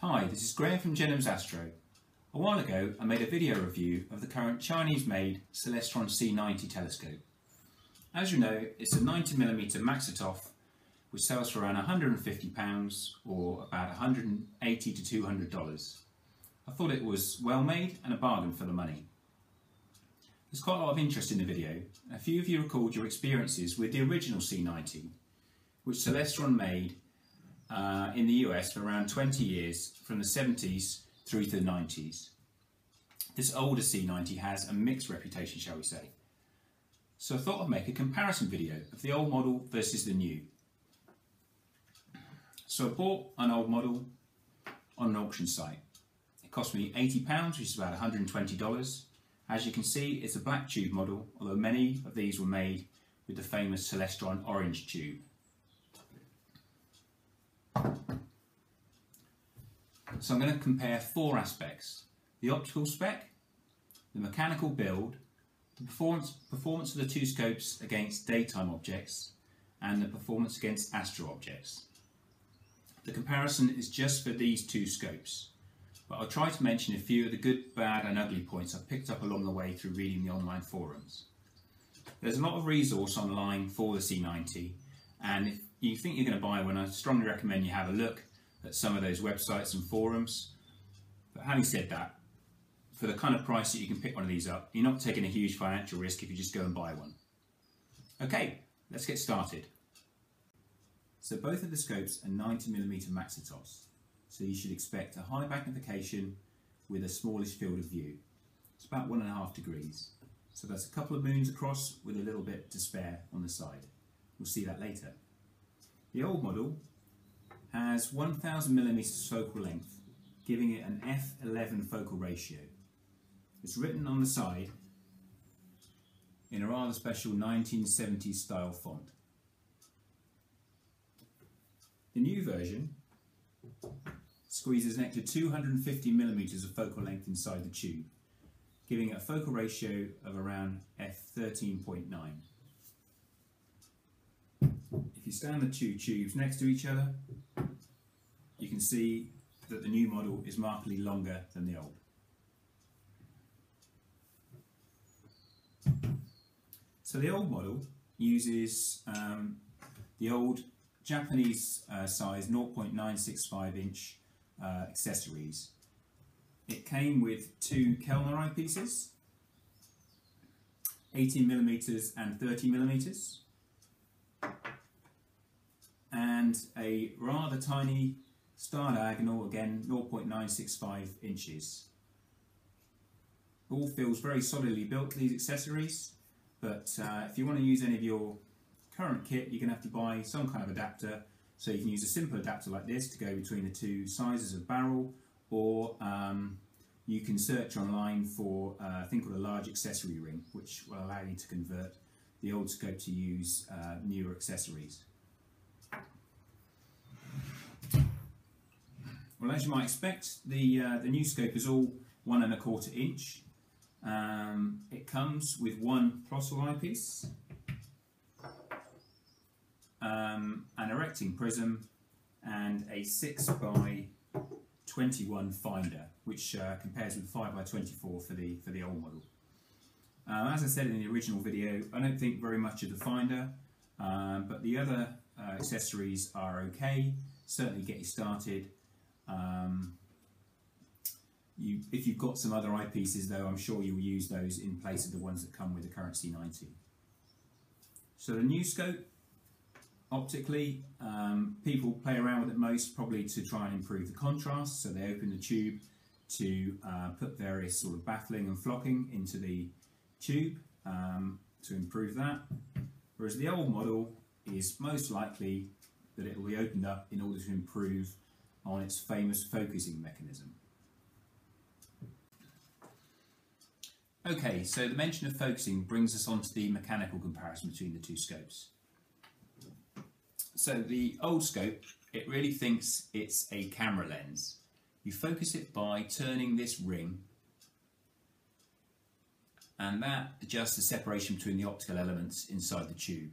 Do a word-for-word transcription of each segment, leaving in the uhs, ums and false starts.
Hi, this is Graham from Jenham's Astro. A while ago I made a video review of the current Chinese-made Celestron C ninety telescope. As you know, it's a ninety millimeter Maksutov which sells for around one hundred and fifty pounds or about one hundred and eighty to two hundred dollars. I thought it was well made and a bargain for the money. There's quite a lot of interest in the video. A few of you recalled your experiences with the original C ninety, which Celestron made Uh, in the U S for around twenty years, from the seventies through to the nineties. This older C ninety has a mixed reputation, shall we say. So I thought I'd make a comparison video of the old model versus the new. So I bought an old model on an auction site. It cost me eighty pounds, which is about one hundred and twenty dollars. As you can see, it's a black tube model, although many of these were made with the famous Celestron orange tube. So I'm going to compare four aspects: the optical spec, the mechanical build, the performance, performance of the two scopes against daytime objects, and the performance against astral objects. The comparison is just for these two scopes, but I'll try to mention a few of the good, bad and ugly points I've picked up along the way through reading the online forums. There's a lot of resource online for the C ninety, and if you think you're going to buy one, I strongly recommend you have a look at some of those websites and forums. But having said that, for the kind of price that you can pick one of these up, you're not taking a huge financial risk if you just go and buy one. Okay, let's get started. So both of the scopes are ninety millimeter Maksutovs, so you should expect a high magnification with a smallish field of view. It's about one and a half degrees, so that's a couple of moons across with a little bit to spare on the side. We'll see that later. The old model has one thousand millimeters focal length, giving it an F eleven focal ratio. It's written on the side in a rather special nineteen seventies style font. The new version squeezes an extra two hundred and fifty millimeters of focal length inside the tube, giving it a focal ratio of around F thirteen point nine. If you stand the two tubes next to each other, you can see that the new model is markedly longer than the old. So the old model uses um, the old Japanese uh, size zero point nine six five inch uh, accessories. It came with two Kellner eyepieces, eighteen millimeters and thirty millimeters. And a rather tiny star diagonal, again zero point nine six five inches. All feels very solidly built, these accessories, but uh, if you want to use any of your current kit, you're going to have to buy some kind of adapter. So you can use a simple adapter like this to go between the two sizes of barrel, or um, you can search online for uh, a thing called a large accessory ring, which will allow you to convert the old scope to use uh, newer accessories. Well, as you might expect, the, uh, the new scope is all one and a quarter inch. Um, it comes with one plossel eyepiece, um, an erecting prism, and a six by twenty-one finder, which uh, compares with five by twenty-four for the, for the old model. Uh, as I said in the original video, I don't think very much of the finder, um, but the other uh, accessories are okay, certainly get you started. Um, you, if you've got some other eyepieces though, I'm sure you'll use those in place of the ones that come with the current C ninety. So the new scope, optically, um, people play around with it most probably to try and improve the contrast, so they open the tube to uh, put various sort of baffling and flocking into the tube um, to improve that, whereas the old model is most likely that it will be opened up in order to improve on its famous focusing mechanism. Okay, so the mention of focusing brings us on to the mechanical comparison between the two scopes. So the old scope, it really thinks it's a camera lens. You focus it by turning this ring, and that adjusts the separation between the optical elements inside the tube.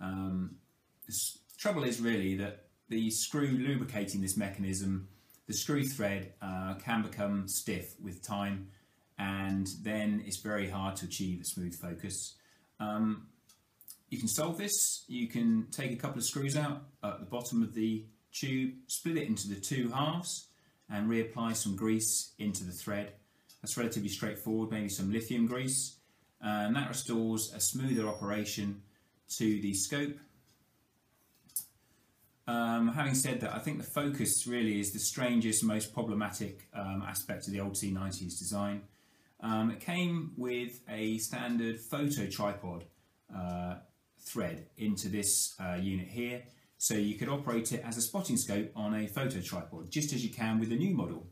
Um, the trouble is really that the screw lubricating this mechanism the screw thread uh, can become stiff with time, and then it's very hard to achieve a smooth focus. Um, you can solve this. You can take a couple of screws out at the bottom of the tube, split it into the two halves, and reapply some grease into the thread. That's relatively straightforward, maybe some lithium grease, and that restores a smoother operation to the scope. Um, having said that, I think the focus really is the strangest, most problematic um, aspect of the old C ninety's design. Um, it came with a standard photo tripod uh, thread into this uh, unit here, so you could operate it as a spotting scope on a photo tripod, just as you can with the new model.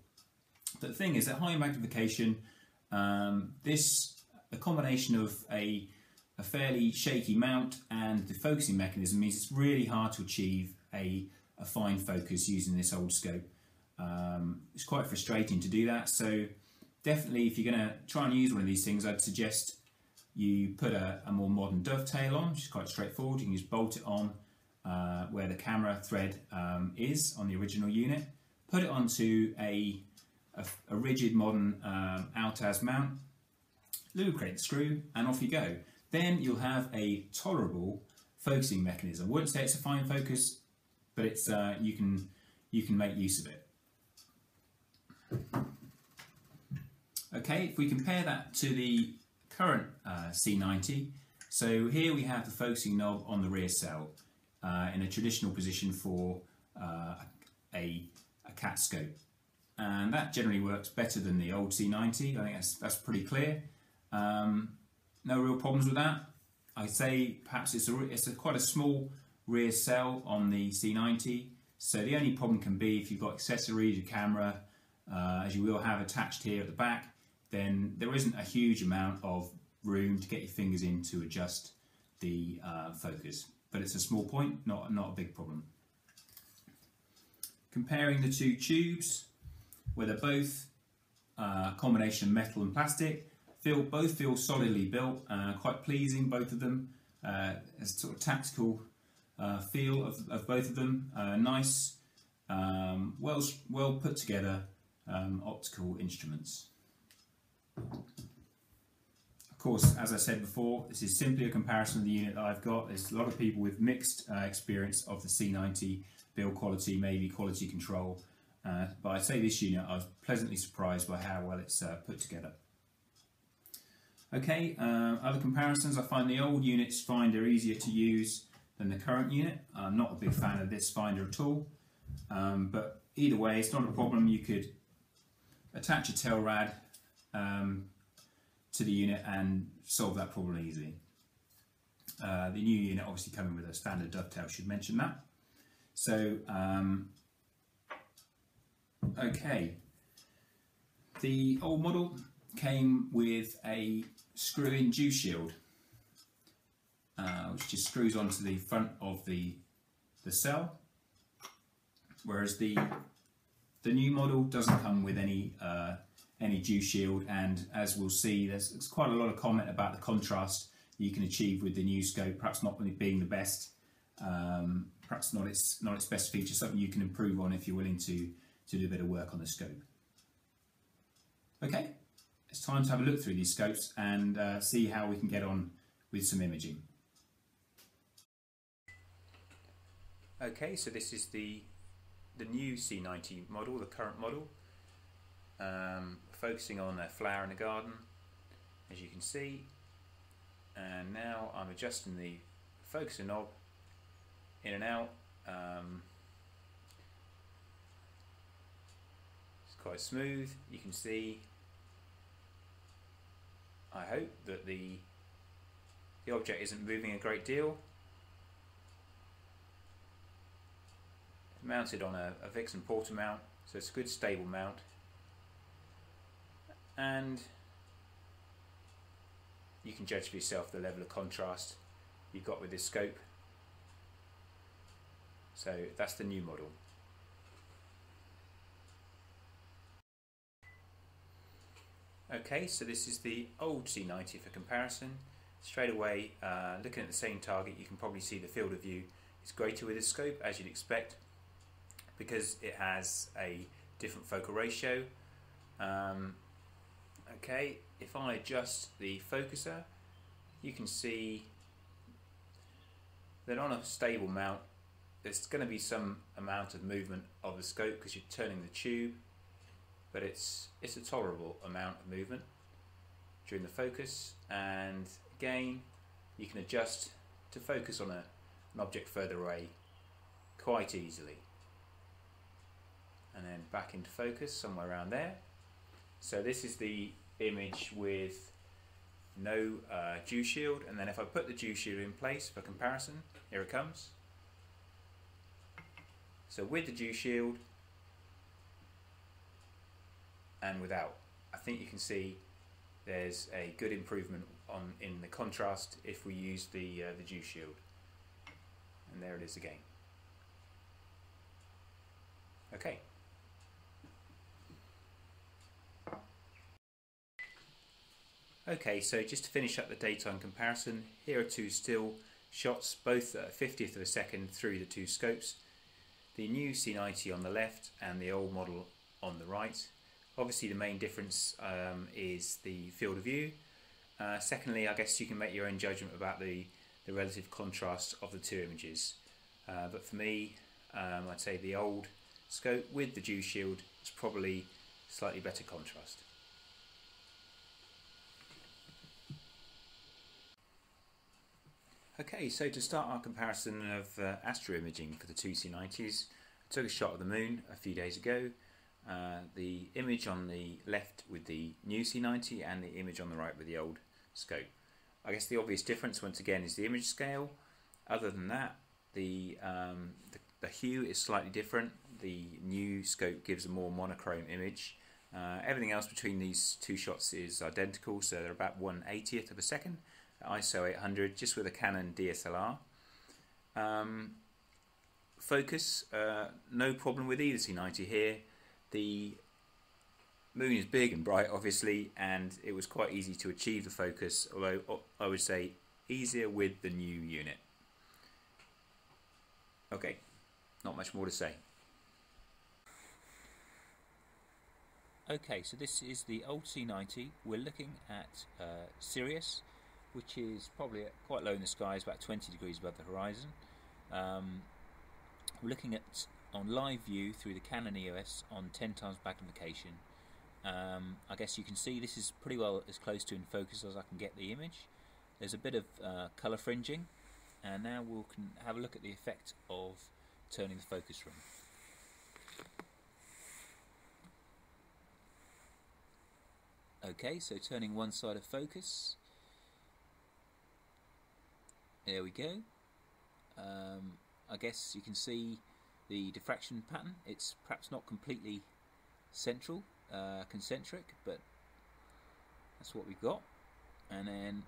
The thing is, at high magnification, um, this a combination of a, a fairly shaky mount and the focusing mechanism means it's really hard to achieve a, a fine focus using this old scope. Um, it's quite frustrating to do that, so definitely if you're going to try and use one of these things, I'd suggest you put a, a more modern dovetail on, which is quite straightforward. You can just bolt it on uh, where the camera thread um, is on the original unit, put it onto a A, a rigid modern um, Altaz mount, lubricate the screw, and off you go. Then you'll have a tolerable focusing mechanism. I wouldn't say it's a fine focus, but it's uh, you can you can make use of it. Okay, if we compare that to the current uh, C ninety, so here we have the focusing knob on the rear cell uh, in a traditional position for uh, a, a cat scope. And that generally works better than the old C ninety. I think that's, that's pretty clear. Um, no real problems with that. I'd say perhaps it's, a, it's a, quite a small rear cell on the C ninety. So the only problem can be if you've got accessories, your camera, uh, as you will have attached here at the back, then there isn't a huge amount of room to get your fingers in to adjust the uh, focus. But it's a small point, not, not a big problem. Comparing the two tubes, where they're both a uh, combination of metal and plastic, feel, both feel solidly built, uh, quite pleasing, both of them. Uh, a sort of tactical uh, feel of, of both of them. Uh, nice, um, well, well put together um, optical instruments. Of course, as I said before, this is simply a comparison of the unit that I've got. There's a lot of people with mixed uh, experience of the C ninety build quality, maybe quality control. Uh, but I say this unit, I was pleasantly surprised by how well it's uh, put together. Okay, uh, other comparisons. I find the old unit's finder easier to use than the current unit. I'm not a big fan of this finder at all, um, but either way, it's not a problem. You could attach a Telrad um, to the unit and solve that problem easily. Uh, the new unit obviously coming with a standard dovetail, should mention that. So. Um, Okay, the old model came with a screw-in dew shield, uh, which just screws onto the front of the the cell, whereas the the new model doesn't come with any uh, any dew shield. And as we'll see, there's, there's quite a lot of comment about the contrast you can achieve with the new scope. Perhaps not really being the best, um, perhaps not its not its best feature. Something you can improve on if you're willing to. to do a bit of work on the scope. Okay, it's time to have a look through these scopes and uh, see how we can get on with some imaging. Okay, so this is the the new C ninety model, the current model, um, focusing on a flower in a garden, as you can see. And now I'm adjusting the focusing knob in and out. Um, Quite smooth. You can see, I hope, that the the object isn't moving a great deal. It's mounted on a, a Vixen Porter mount, so it's a good stable mount, and you can judge for yourself the level of contrast you've got with this scope. So that's the new model. Okay, so this is the old C ninety for comparison. Straight away, uh, looking at the same target, you can probably see the field of view is greater with this scope, as you'd expect, because it has a different focal ratio. Um, okay, if I adjust the focuser, you can see that on a stable mount there's going to be some amount of movement of the scope because you're turning the tube, but it's it's a tolerable amount of movement during the focus. And again, you can adjust to focus on a, an object further away quite easily, and then back into focus somewhere around there. So this is the image with no uh, dew shield, and then if I put the dew shield in place for comparison, here it comes. So with the dew shield and without, I think you can see there's a good improvement on in the contrast if we use the uh, the dew shield. And there it is again. Okay. Okay, so just to finish up the daytime comparison, here are two still shots, both at a fiftieth of a second through the two scopes. The new C ninety on the left and the old model on the right. Obviously the main difference um, is the field of view. Uh, secondly, I guess you can make your own judgment about the, the relative contrast of the two images. Uh, but for me, um, I'd say the old scope with the dew shield is probably slightly better contrast. Okay, so to start our comparison of uh, astro imaging for the two C nineties, I took a shot of the moon a few days ago. Uh, the image on the left with the new C ninety and the image on the right with the old scope. I guess the obvious difference once again is the image scale. Other than that, the, um, the, the hue is slightly different. The new scope gives a more monochrome image. Uh, everything else between these two shots is identical, so they're about one eightieth of a second. I S O eight hundred, just with a Canon D S L R. Um, focus, uh, no problem with either C ninety here. The moon is big and bright, obviously, and it was quite easy to achieve the focus, although I would say easier with the new unit. Okay, not much more to say. Okay, so this is the old C ninety. We're looking at uh, Sirius, which is probably quite low in the sky, it's about twenty degrees above the horizon. Um, we're looking at on live view through the Canon E O S on ten times magnification. Um, I guess you can see this is pretty well as close to in focus as I can get the image. There's a bit of uh, colour fringing, and now we'll can have a look at the effect of turning the focus ring. Okay, so turning one side of focus. There we go. Um, I guess you can see the diffraction pattern. It's perhaps not completely central, uh, concentric, but that's what we've got. And then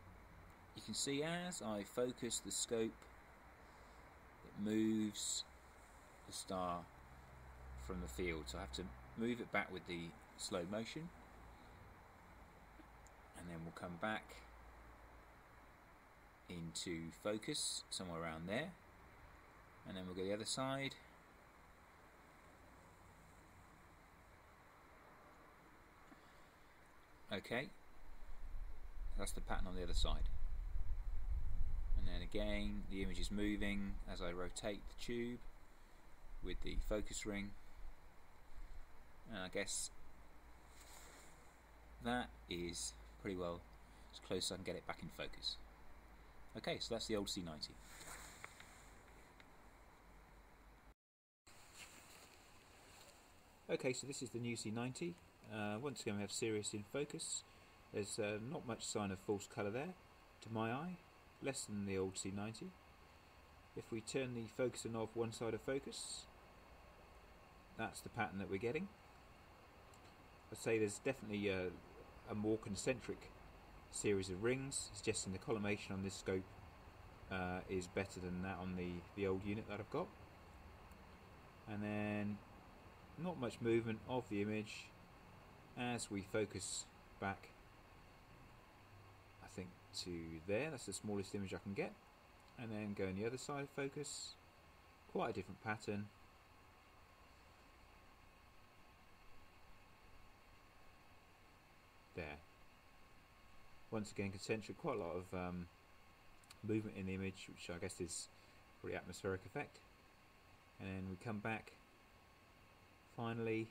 you can see as I focus the scope, it moves the star from the field. So I have to move it back with the slow motion. And then we'll come back into focus somewhere around there, and then we'll go the other side, okay, that's the pattern on the other side. And then again the image is moving as I rotate the tube with the focus ring, and I guess that is pretty well as close as I can get it back in focus. Okay, so that's the old C ninety. Okay, so this is the new C ninety. Uh, once again, we have Sirius in focus. There's uh, not much sign of false colour there, to my eye, less than the old C ninety. If we turn the focuser knob one side of focus, that's the pattern that we're getting. I'd say there's definitely a, a more concentric series of rings, suggesting the collimation on this scope uh, is better than that on the, the old unit that I've got. And then not much movement of the image as we focus back, I think, to there. That's the smallest image I can get. And then go on the other side of focus, quite a different pattern. once again concentric, quite a lot of um, movement in the image, which I guess is pretty atmospheric effect. And then we come back finally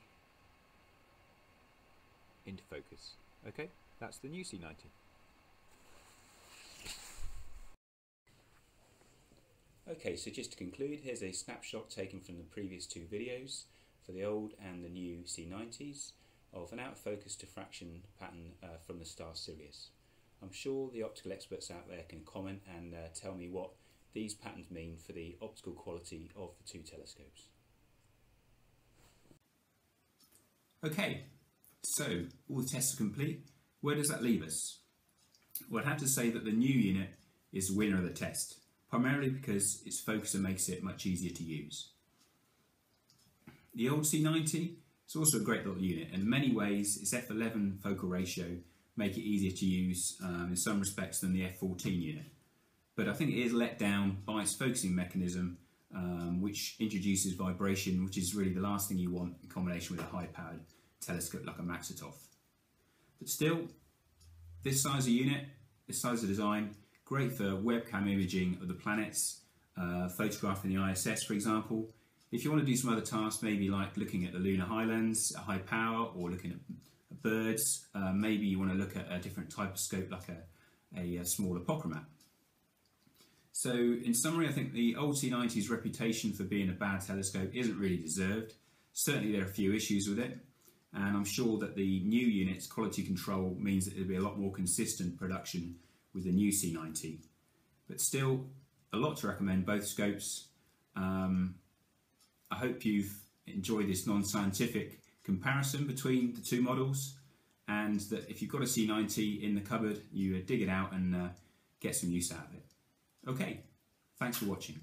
into focus. Okay, that's the new C ninety. Okay, so just to conclude, here's a snapshot taken from the previous two videos for the old and the new C nineties of an out-of-focus diffraction pattern uh, from the star Sirius. I'm sure the optical experts out there can comment and uh, tell me what these patterns mean for the optical quality of the two telescopes. Okay, so all the tests are complete. Where does that leave us? Well, I'd have to say that the new unit is the winner of the test, primarily because its focuser makes it much easier to use. The old C ninety is also a great little unit, and in many ways its F eleven focal ratio make it easier to use um, in some respects than the F fourteen unit. But I think it is let down by its focusing mechanism, um, which introduces vibration, which is really the last thing you want in combination with a high-powered telescope like a Maksutov. But still, this size of unit, this size of design, great for webcam imaging of the planets, uh, photographing the I S S, for example. If you want to do some other tasks, maybe like looking at the lunar highlands at high power, or looking at birds, uh, maybe you want to look at a different type of scope like a, a, a smaller Pochromat. So in summary, I think the old C ninety's reputation for being a bad telescope isn't really deserved. Certainly there are a few issues with it, and I'm sure that the new unit's quality control means that there'll be a lot more consistent production with the new C ninety, but still a lot to recommend both scopes. Um, I hope you've enjoyed this non-scientific comparison between the two models, and that if you've got a C ninety in the cupboard, you dig it out and uh, get some use out of it. Okay, thanks for watching.